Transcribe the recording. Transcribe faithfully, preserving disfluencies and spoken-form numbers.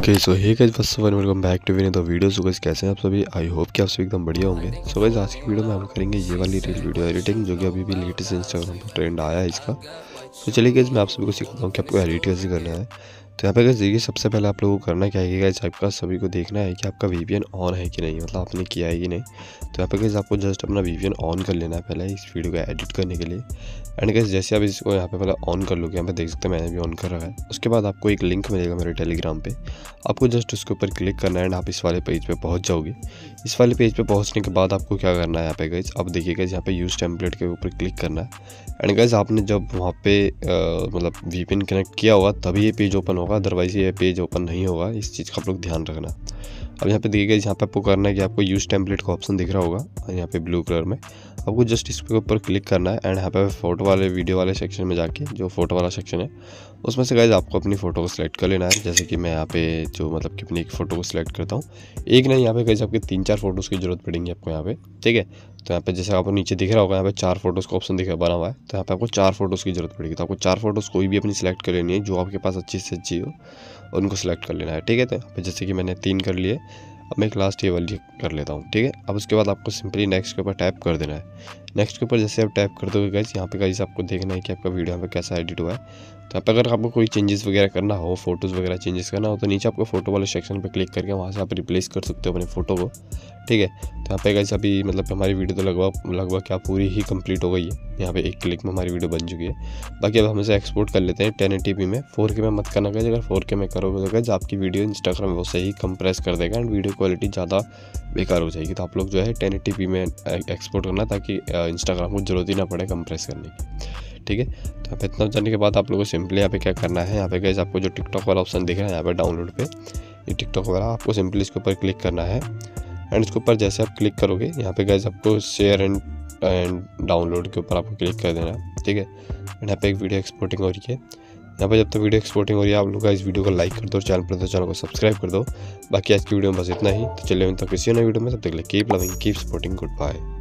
Okay so hey guys बस welcome back to video. तो video so guys कैसे हैं आप सभी, आई होप कि आप सभी एकदम बढ़िया होंगे। सो गाइस आज की वीडियो में हम करेंगे ये वाली रील वीडियो एडिटिंग जो कि अभी भी लेटेस्ट इंस्टाग्राम पर ट्रेंड आया है इसका। तो चलिए गाइस मैं आप सभी को सिखाता हूँ कि आपको एडिट कैसे करना है। तो यहाँ पे गाइस देखिए सबसे पहले आप लोगों को करना क्या है गाइस, आपका सभी को देखना है कि आपका वीपीएन ऑन है कि नहीं, मतलब आपने किया है कि नहीं। तो यहाँ पे गाइस आपको जस्ट अपना वीपीएन ऑन कर लेना है पहले इस वीडियो को एडिट करने के लिए। एंड गाइस जैसे आप इसको यहाँ पे पहले ऑन कर लोगे, यहाँ पे देख सकते हैं मैंने भी ऑन कर रहा है। उसके बाद आपको एक लिंक मिलेगा मेरे टेलीग्राम पर, आपको जस्ट उसके ऊपर क्लिक करना है एंड आप इस वाले पेज पर पहुँच जाओगे। इस वाले पेज पर पहुँचने के बाद आपको क्या करना है, यहाँ पे गाइस आप देखिए गाइस यहाँ पे यूज़ टेम्पलेट के ऊपर क्लिक करना है। एंड गाइस आपने जब वहाँ पे मतलब वीपीएन कनेक्ट किया होगा तभी ये पेज ओपन, अदरवाइज ये पेज ओपन नहीं होगा, इस चीज़ का आप लोग ध्यान रखना। अब यहाँ पे देखिए गाइस यहाँ पे आपको करना है कि आपको यूज टेम्पलेट का ऑप्शन दिख रहा होगा यहाँ पे ब्लू कलर में, आपको जस्ट इसके ऊपर क्लिक करना है। एंड यहाँ पे फोटो वाले वीडियो वाले सेक्शन में जाके, जो फोटो वाला सेक्शन है उसमें से गाइस आपको अपनी फ़ोटो को सिलेक्ट कर लेना है। जैसे कि मैं यहाँ पे जो मतलब कि अपनी एक फ़ोटो को सिलेक्ट करता हूँ, एक नहीं यहाँ पे गाइस आपके तीन चार फोटोज़ की जरूरत पड़ेंगी आपको यहाँ पे, ठीक है। तो यहाँ पे जैसे आपको नीचे दिख रहा होगा यहाँ पे चार फोटोज़ का ऑप्शन दिख रहा बना हुआ है, तो यहाँ पे आपको चार फोटोज़ की जरूरत पड़ेगी। तो आपको चार फोटोज़ कोई भी अपनी सिलेक्ट कर लेनी है, जो आपके पास अच्छी से अच्छी हो उनको सिलेक्ट कर लेना है, ठीक है। तो यहाँ पे जैसे कि मैंने तीन कर लिए, अब मैं एक लास्ट ये वाली कर लेता हूँ, ठीक है। अब उसके बाद आपको सिंपली नेक्स्ट के ऊपर टैप कर देना है। नेक्स्ट के ऊपर जैसे आप टैप कर दोगे गाइस यहाँ पे गाइस आपको देखना है कि आपका वीडियो यहाँ पे कैसा एडिट हुआ है। तो यहाँ पे अगर आपको कोई चेंजेस वगैरह करना हो, फोटोज़ वगैरह चेंजेस करना हो, तो नीचे आपको फोटो वाले सेक्शन पर क्लिक करके वहाँ से आप रिप्लेस कर सकते हो अपने फोटो को, ठीक है। तो यहाँ पे गाइस अभी मतलब हमारी वीडियो तो लगभग लगभग क्या पूरी ही कंप्लीट हो गई है, यहाँ पे एक क्लिक में हमारी वीडियो बन चुकी है। बाकी अब हम इसे एक्सपोर्ट कर लेते हैं टेन एटी पी में, फोर के में मत करना गाइस। अगर फोर के में करोगे तो गाइस आपकी वीडियो इंस्टाग्राम वो सही कंप्रेस कर देगा एंड वीडियो क्वालिटी ज़्यादा बेकार हो जाएगी। तो आप लोग जो है टेन एटी पी में एक्सपोर्ट करना ताकि इंस्टाग्राम को जरूरत ही ना पड़े कंप्रेस करने की, ठीक है। तो यहाँ पे इतना जानने के बाद आप लोगों को सिंपली यहाँ पे क्या करना है, यहाँ पे गाइस आपको जो टिकटॉक वाला ऑप्शन दिख रहा है यहाँ पे डाउनलोड पे, ये टिकटॉक वाला आपको सिंपली इसके ऊपर क्लिक करना है। एंड इसके ऊपर जैसे आप क्लिक करोगे यहाँ पे गाइस आपको शेयर एंड एंड डाउनलोड के ऊपर आपको क्लिक कर देना है, ठीक है। एंड यहाँ पे एक वीडियो एक्सपोर्टिंग हो रही है, यहाँ पर जब तक तो वीडियो एक्सपोर्टिंग हो रही है आप लोग इस वीडियो को लाइक कर दो, चैनल पर तो चैनल को सब्सक्राइब कर दो। बाकी आज की वीडियो में बस इतना ही, तो चलिए तक किसी नई वीडियो में, तब तक keep loving keep supporting, good bye.